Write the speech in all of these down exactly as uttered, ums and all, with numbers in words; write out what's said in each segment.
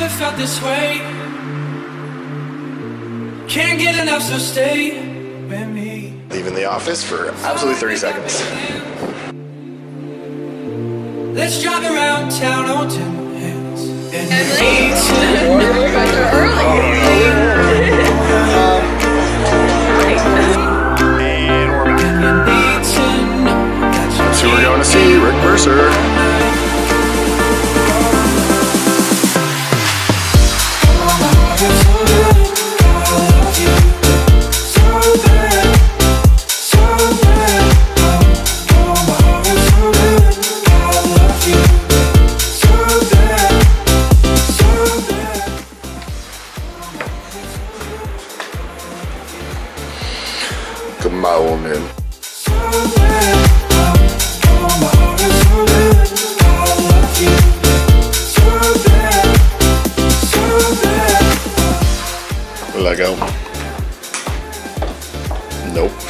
never felt this way. Can't get enough, so stay with me. Leaving the office for absolutely thirty seconds. Let's drive around town on two hands. Emily, guys are early. And we're back. So we're going to see Rick Mercer. Go. Nope. What's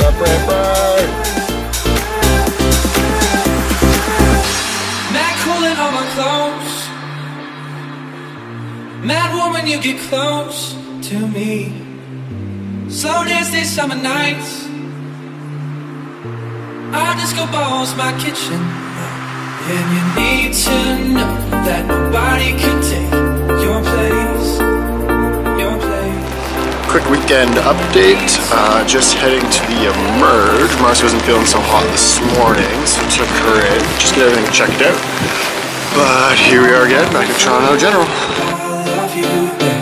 up, Ripper? Mad cooling on my clothes. Mad woman, you get close to me. Slow dance these summer nights. I just go balls my kitchen. And you need to know that nobody could take your place, your place. Quick weekend update. Uh, just heading to the Emerge. Marcy wasn't feeling so hot this morning, so took her in. Just get everything checked out. But here we are again, back at Toronto General. I love you.